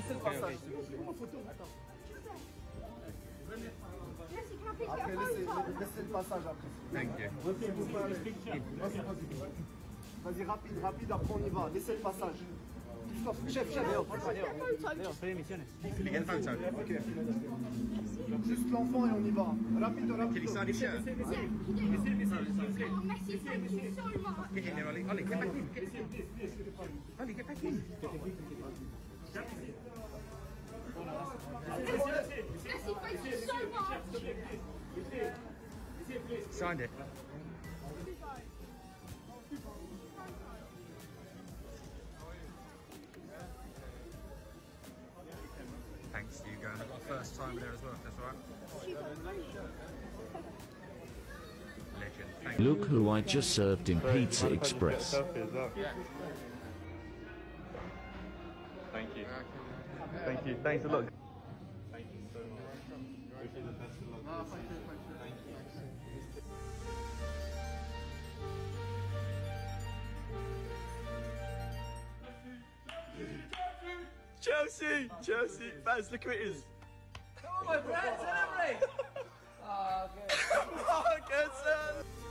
laissez le passage, s'il vous plaît. Après, laissez le passage après. T'inquiète. Vas-y, rapide, après on y va. Laissez le passage. Chef. Juste l'enfant et on y va. Rapide. Thanks, Hugo. I got first time there as well, if that's alright. Legend. Thank you. Look who I just served in Pizza Express. Thank you. Thank you. Thanks a lot. Thank you so much. Wish you the best of luck. Thank you. Chelsea, fans, look who it is. Come on, my friend, celebrate! Oh, good. Oh, good, sir.